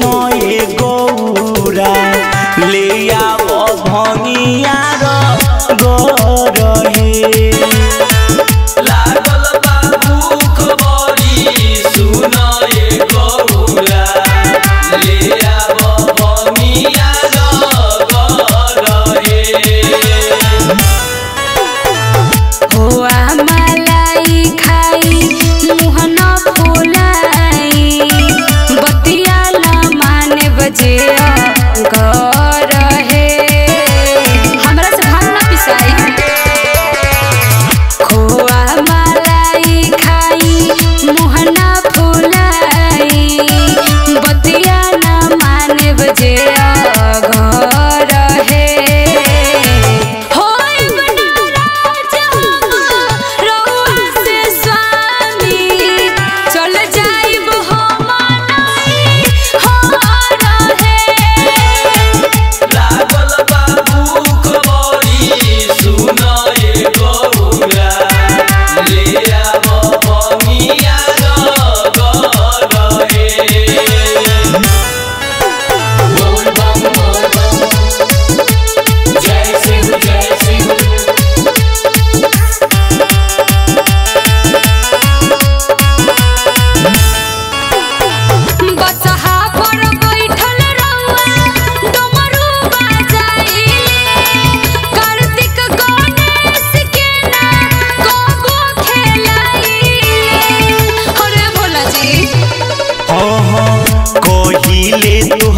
नए गौरा ले आव भंगिया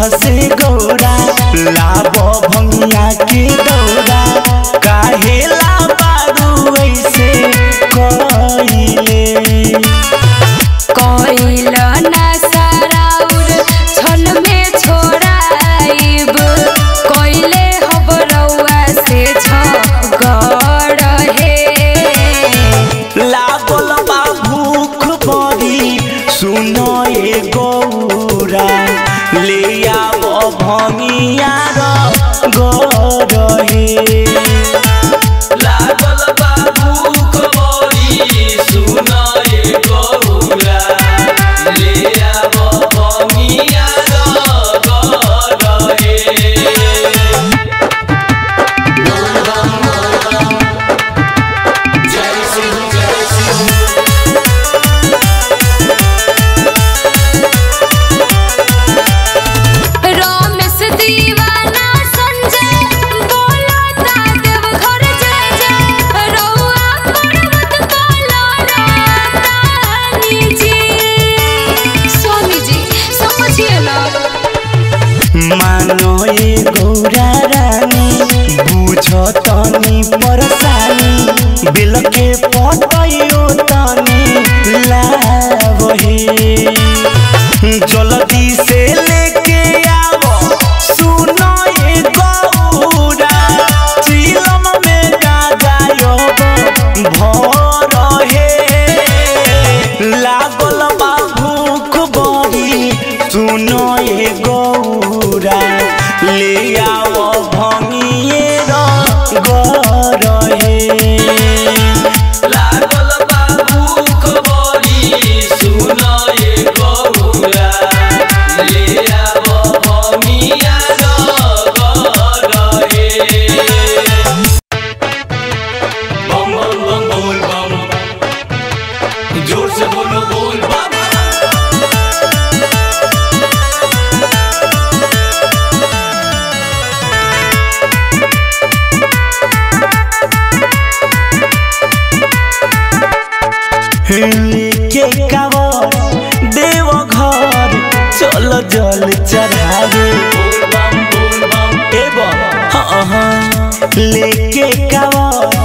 हसे गौरा लाभ भंगिया के दौरा काहेला बारू ऐसे कोइल ना सराउर छल में छोड़ाइब कोइले हबरौआ से झगड़ हे लाभल बा भूख बड़ी सुनए गौरा ले आव भंगिया गोर हे लागल बा भूख बड़ी सुनए गौरा ले आव भंगिया गोर हे मानो ये गौरा रानी बुझ तनी परेशानी बिल के पतो तनी लाव हे जल्दी से लेके आव सुन ये गौरा चिलम में गायो भर हे लागल बा भूख बड़ी सुन ये गौरा ले आव भंगिया गोर हे लागल बा भूख बड़ी सुनए गौरा ले आव भंगिया गोर हे बम बम बम बोल बम जोर से बोलो बोल बम के कावर देव घर चल जल चढ़ावे लेके कावर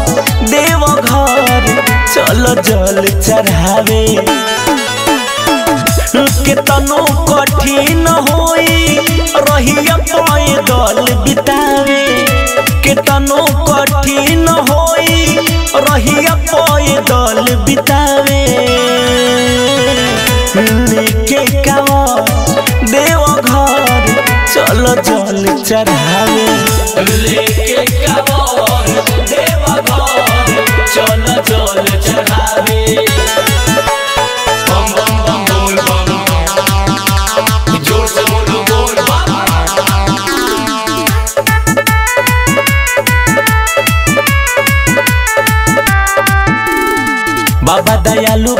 देव घर चल जल चढ़ावे के तनो कठिन होई रहिया पैदल बितावे के तनो कठिन होई रहिया पैदल बितावे लेके कावर देव घर चल जल चढ़ावे लेके कावर देव घर चल जल चढ़ावे बम बम बम बोल बम जोर से बोलो।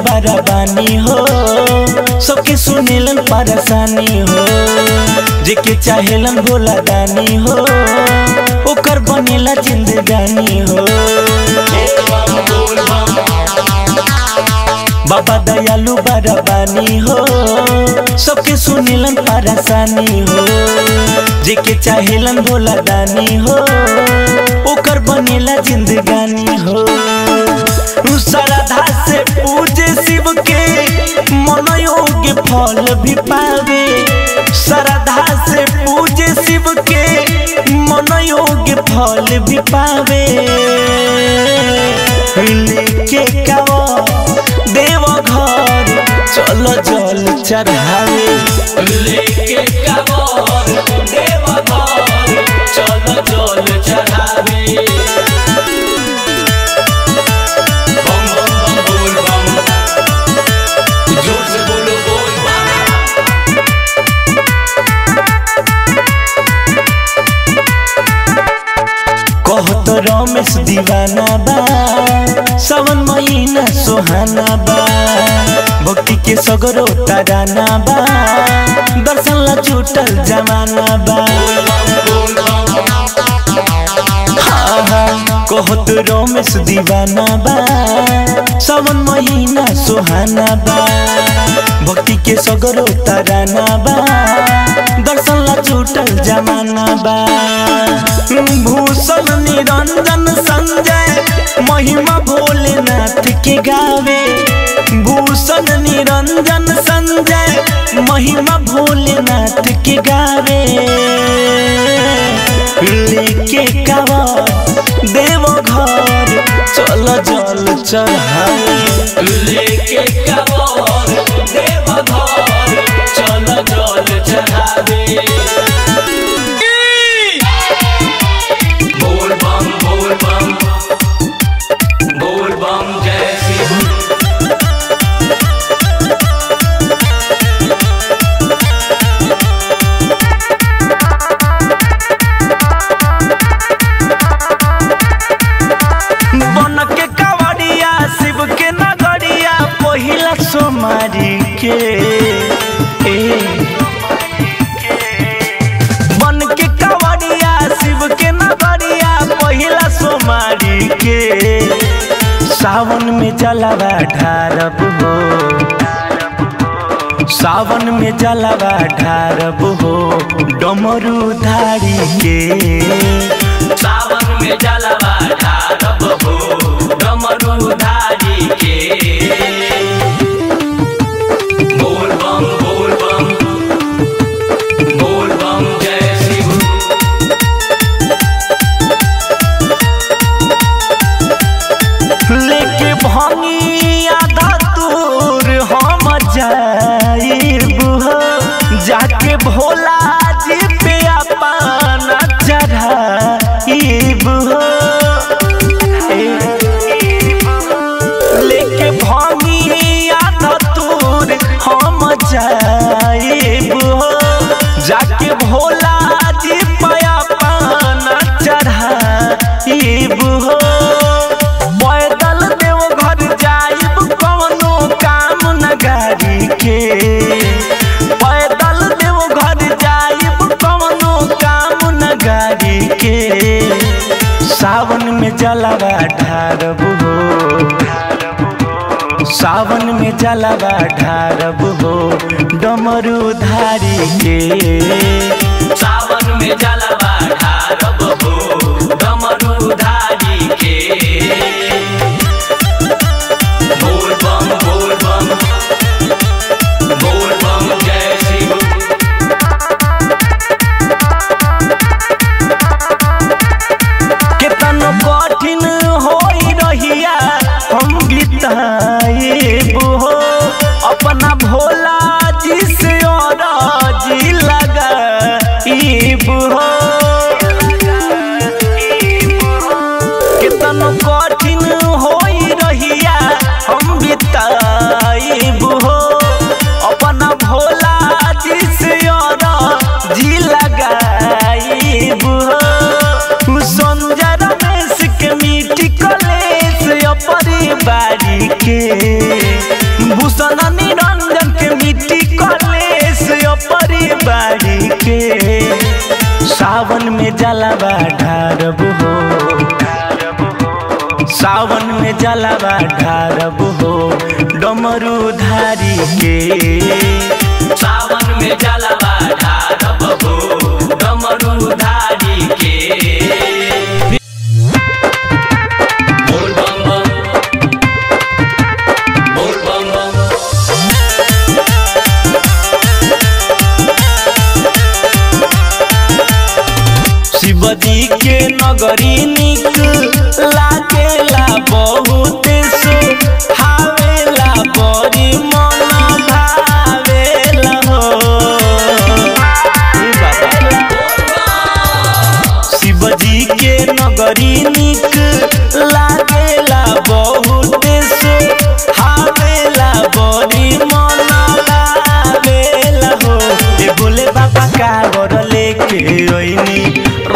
बड़ा बानी हो, सबके सुनेलन परेशानी हो, जेके चाहेलन भोला दानी हो, ओकर बनेला जिंदगानी हो। बाबा दयालु बड़ा बानी हो, सबके सुनेलन परेशानी हो, जेके चाहेलन भोला दानी हो, ओकर बनेला जिंदगानी हो। श्रद्धा से पूजे शिव के मनोयोग फल भी पावे, श्रद्धा से पूजे शिव के मनोयोग फल भी पावे। लेके कावा देवघर चलो जल चढ़ावे, लेके कावा देवघर चलो जल चढ़ावे। कहत रमेश दीवाना बा, सावन महीना सुहाना बा, भक्ति के सगरो तराना बा, दर्शन ला छूटल जमाना बा। कहत रमेश दीवाना बा, सावन महीना सुहाना बा, भक्ति के सगरो तराना बा, दर्शन ला छूटल जमाना बा। भूषण निरंजन संजय महिमा भोलेनाथ के गावे, भूषण निरंजन संजय महिमा भोलेनाथ के गावे। लेके कावा देवघर चलो जल चढ़ावे, लेके कावा देवघर चलो जल चढ़ावे। बन के कवड़िया शिव के नगड़िया पहिला सोमारी के, सावन में जलवा ढारब हो, सावन में जलवा ढारब हो डमरू धारी के, सावन में जलवा ढारब हो डमरू धारी के। भोला जी पिया पाना चढ़ाइब हो, लेके भमिया धतूर हम जाइब हो, जाके भोला जी पिया पाना चढ़ाइब हो। पैदल देवघर जाइब कौनो काम न गाड़ी के, सावन में जलवा ढारब हो, सावन में जलवा ढारब हो डमरू धारी के, सावन में जलवा ढारब हो डमरू धारी के। अपना भोला जी से और जी लगा सावन में जलावा ढारब हो, सावन में जलावा ढारब हो डमरू धारी के, सावन में जलावा ढारब हो डमरू धारी के। शिवजी के नगरी निक लागेला बहुत सो हावेला बड़ी मना भावेला हो। शिवजी के नगरी निक लागेला बहुत सो हावेला बड़ी मना भावेला हो। ये बोले बाबा कागर लेके ओइनी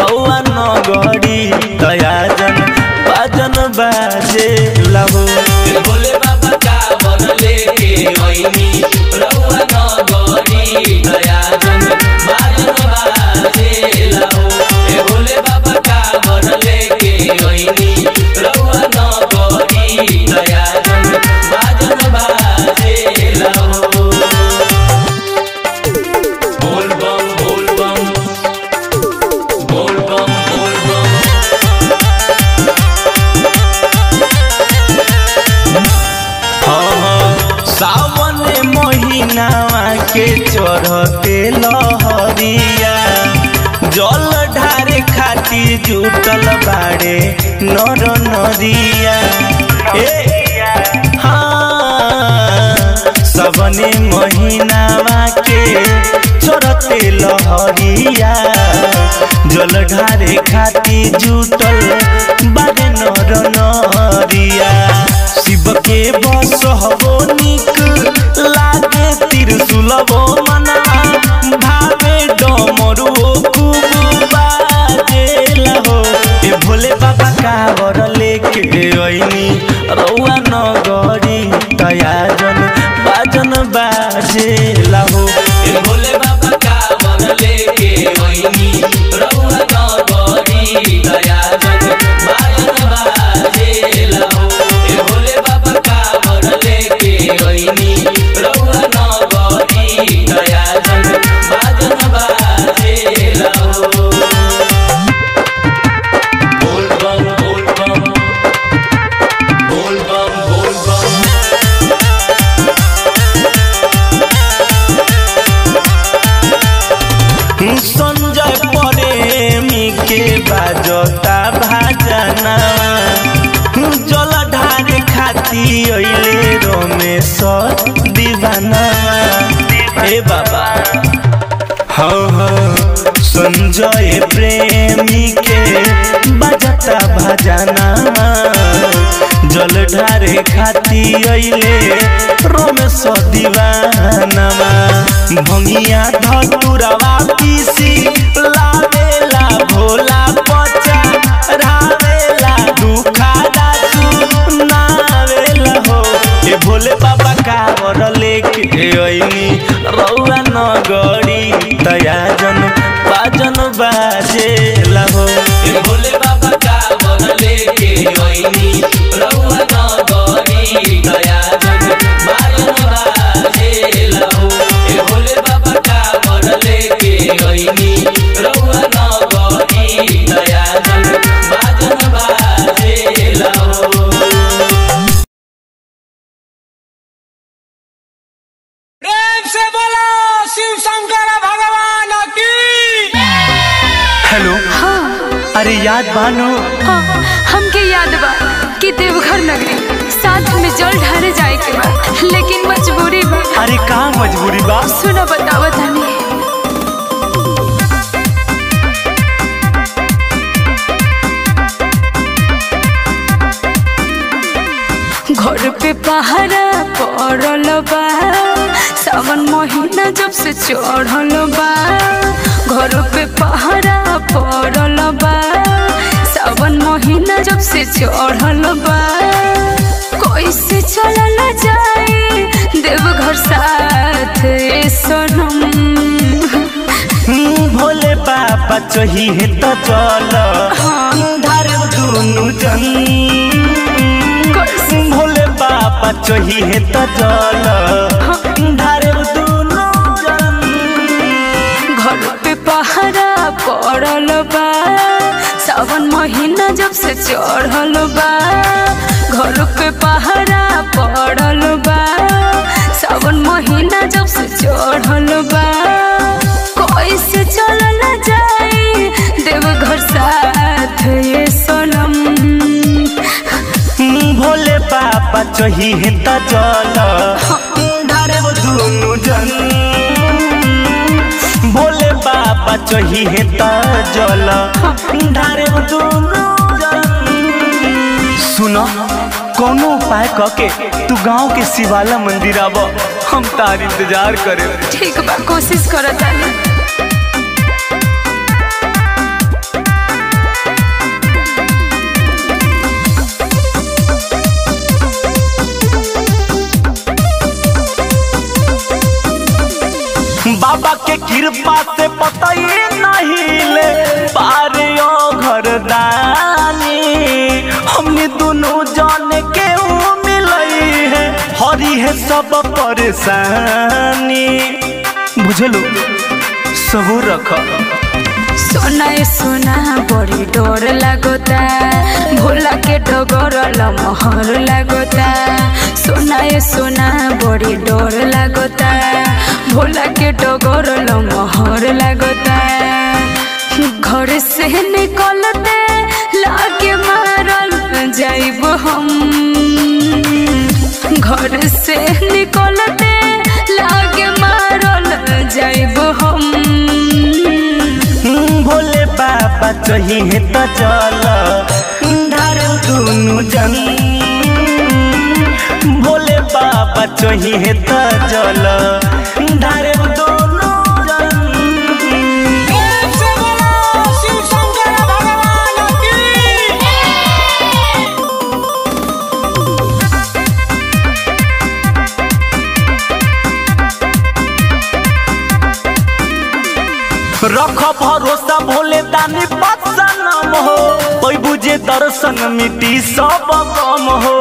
रौआ नगरी दयाजन भजन बाजे लहो। बोले बाबा कावर लेके ओइनी रौआ नगरी दयाजन भजन बाजे लहो। बोले बाबा कावर लेके ओइनी रौआ नगरी दयाजन भजन बाजे लहो। के चढ़ते लहरिया जल ढारे खाती जुटल बाड़े नर नदिया। हाँ सबने महीनावा के चढ़ते लहरिया जल ढारे खाती जुटल बाड़े नर नदिया। शिव के बस हो निक लागे त्रिशूल वो मना भावे डमरू खूब बाजेला हो। ये भोले बाबा कावर लेके ओइनी रौआ नगरी दयाजन भजन बाजेला हो। ये भोले बाबा कावर लेके ओइनी रौआ नगरी दयाजन भजन बाजेला हो। ये भोले बाबा कावर लेके ओइनी संजय प्रेमी के बाजता भाजना जल ढारे खाती अइले रमेश दीवाना। ए बाबा हाँ संजय प्रेमी के बाजता भाजना जल ढारे खाती अइले रमेश दीवाना। भंगिया धतुरवा पीसी लावेला भोला पचा रावेला दुखादा सुनावेला हो। ये भोले बाबा कावर लेके ओइनी रौआ नगरी दयाजन भजन बाजेला हो। ये भोले बाबा कावर लेके ओइनी रौआ नगरी दयाजन भजन बाजेला हो। भोले बाबा कावर लेके ओइनी रौआ नगरी दयाजन भजन बाजेला हो। अरे याद बानो हाँ, हमके याद बा कि देवघर नगरी साथ में जल ढारे जाए के बा लेकिन मजबूरी बा। अरे का मजबूरी बा सुना बतावा तनी। घर पे पहरा पड़ल बा सावन महीना जब से चढ़ल बा। घर पे पहरा पड़ल बा सावन महीना जब से चढ़ल बा। कैसे चलल जाए देवघर साथ ए सनम। भोले बाबा चोही है तो चल अंधार दोनों जन भोले बाबा चोही है तो चल अंधार दोनों जन घर पे पहरा पड़ल बा सावन महीना जब से चढ़ल बा घर पे पहरा पड़ल बा सावन महीना जब से चढ़ल बा कैसे चल न जाए देवघर साथ ये सोनम भोले बाबा चही है त चल धारे दोनों जन भोले बाबा चही है त चल धारे दोनों जन। सुनो कोनो उपाय कके तू गांव के शिवाला मंदिर आब हम तार इंतजार करे। ठीक बा कोशिश करता है। बाबा के कृपा से पता ही नहीं ले पारे घरदानी हमने दोनों जान के मिलई है हरी है सब परेशानी बुझलो सबूर रख। सोनाए सोना बड़ी डोर लगोता भोला के डगर लमहर लगोता सोनाए सोना बड़ी डोर लगोता भोला के डगर लमहर लगोता घर से निकलते लागे मारल जाइब हम घर से निकलते लागे मारल जाइब हम भोले बाबा चही है तो चल धारे दोनों जन भोले बाबा चही है तो चल धारे दोनों जन। रख भरोसा भोले दानी पसंद हो कोई बुझे दर्शन मिट्टी सब कम हो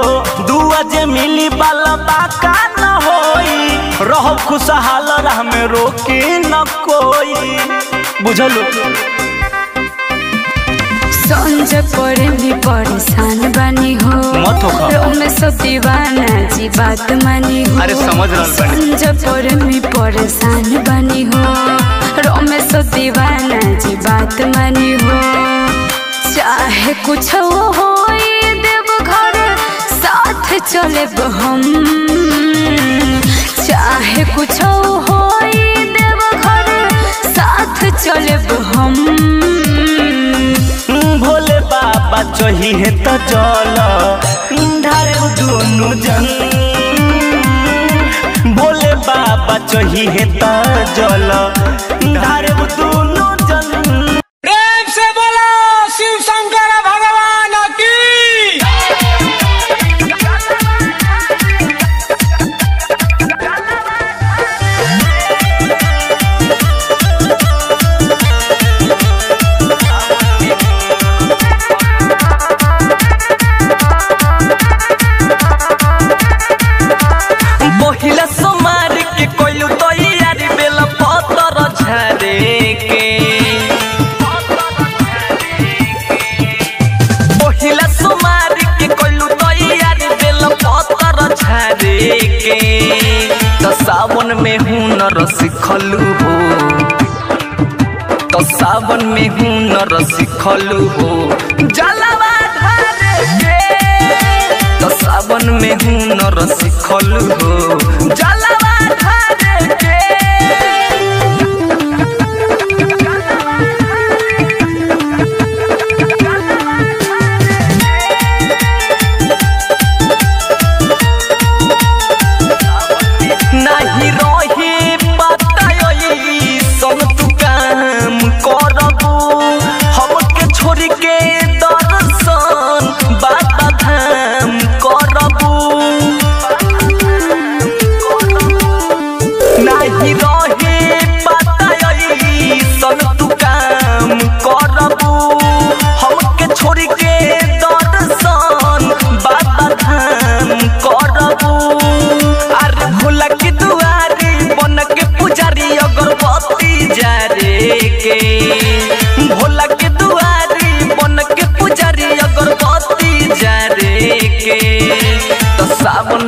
दुआ जे मिली वाला बाका न होई रहो खुशहाल राह में रोके न कोई बुझलो। संज पड़े भी परेशान बनी हो में सब दीवाना जी बात मानी हो। अरे समझ संज पड़े भी परेशान बनी हो में सब दीवाना जी बात मानी हो चाहे कुछ हो देवघर साथ चले हम चाहे कुछ हो देवघर साथ चले हम भोले बाबा चही है तो चल धारे दोनों जन भोले बाबा चही है तो चल धारे दोनों जन। प्रेम से बोला शिव शंकर भगवान की। सावन में हुनर सिखलू हो तो सावन में हुनर सिखलू हो जलवा धारे के तो सावन में हुनर सिखलू हो जलवा धारे के।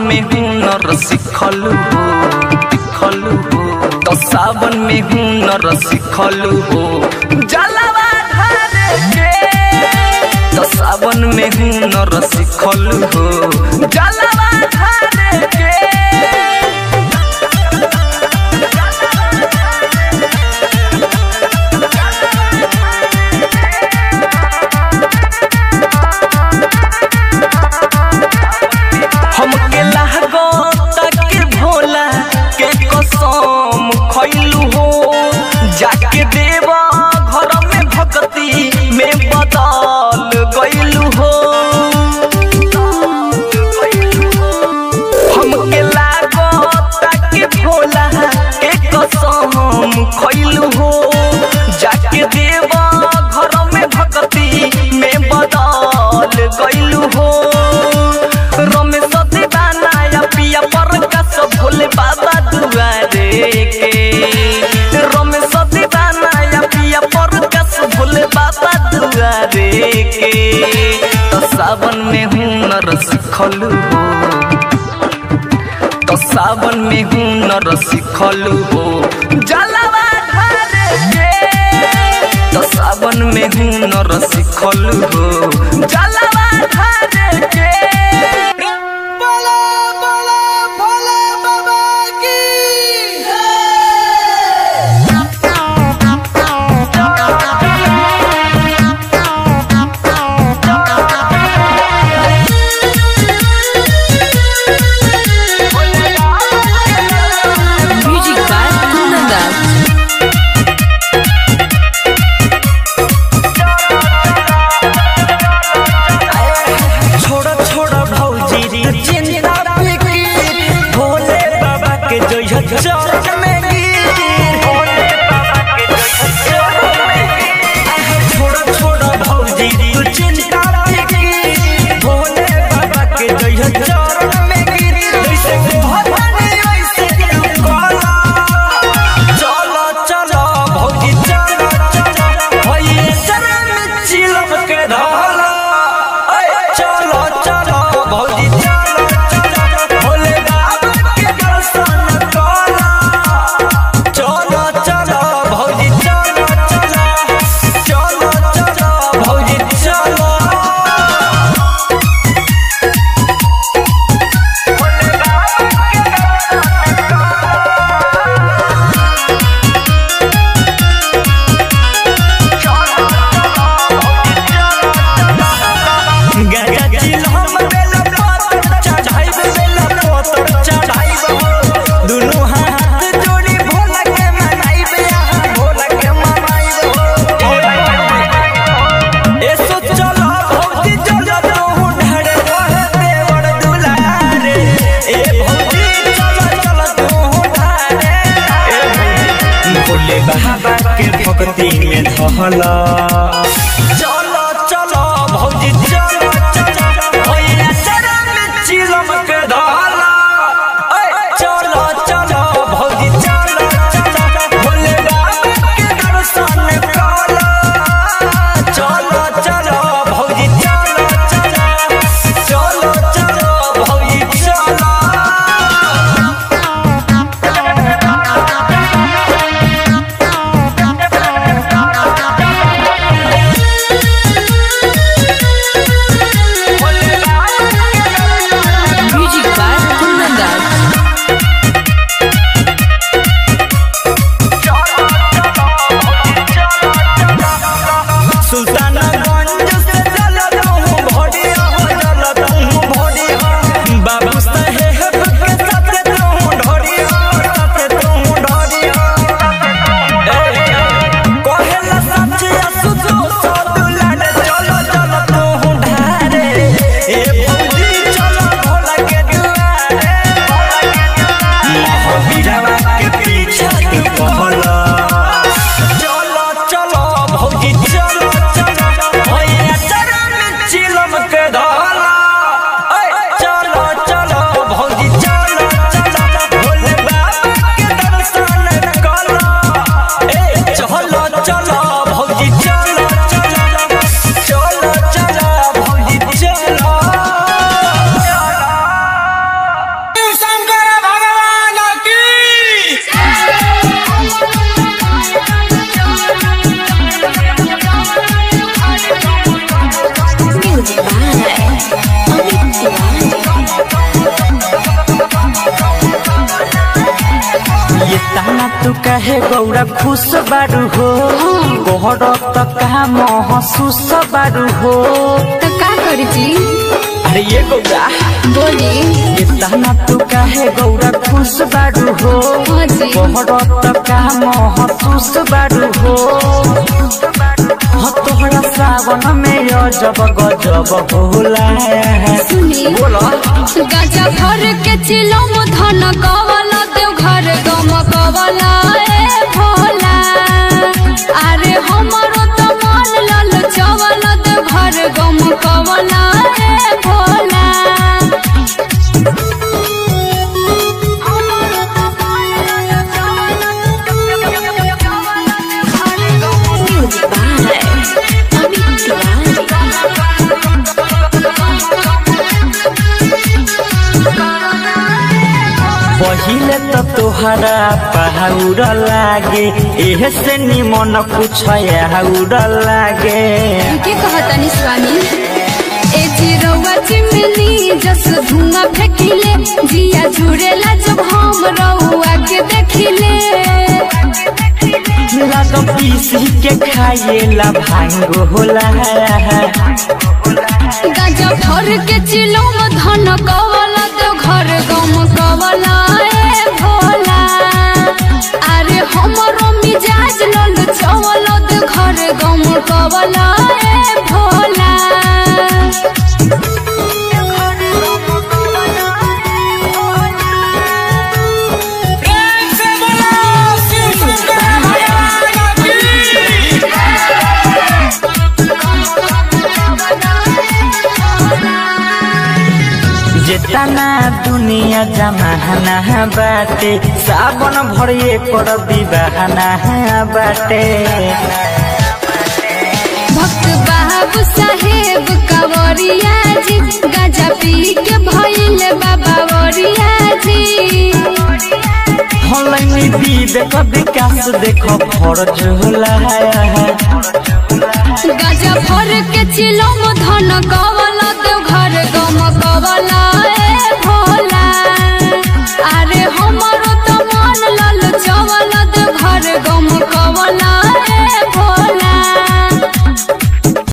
हुनर सिखलू हो जलवा ढारे के। तो सावन में हुनर सिखलू हो जलवा ढारे के। तो सावन में हुनर सिखलू हो जलवा ढारे के। तो सावन में हुनर सिखलू हो जलवा ढारे के। चलो चलो भौजी चलो चलो चिलम के धाला। चलो चलो भौजी चलो चलो भोले बाबा के दर्शन करो। चलो चलो भौजी चलो चलो चलो भौजी चलो। तू कहे गौरा खुश बारू हो, गोहर तका महसूस बारू हो। तो का करी जी? अरे ये गौरा बोली इतना तू कहे गौरा खुश बारू हो, गोहर तका महसूस बारू हो। तोहरा सावन में गजब गजब होला, सुनी बोला गजब भर के चिलम धन कवला देव घर गम कवला ए भोला। अरे हमरो तो मन लल चवला देव घर गम कवला ए भोला। पहिले तो तोहरा पहाड़ लागे, एह से निमन कुछ हाउड़ लागे। के कहता नि स्वामी ए चिरौआ चिमनी जस धुआं फेकिले, जिया झुरेला जब हम रउआ के देखिले। लागम पीसी के खाएला भांग होला, गजब भर के चिलम धन कवला देव घर गम कवला ए भोला। अरे हमरो मिजाज लल चवला देव घर गम कवला ए भोला। तना दुनिया जमाना बाटे, सावन भरिए कर दीवाना बाटे। भक्त बाबू साहेब कवरिया जी गाजा पी के भइल बाबा वरिया जी। हलैनी बीब का विकास देखो फरज होला, गाजा भर के चिलम धन का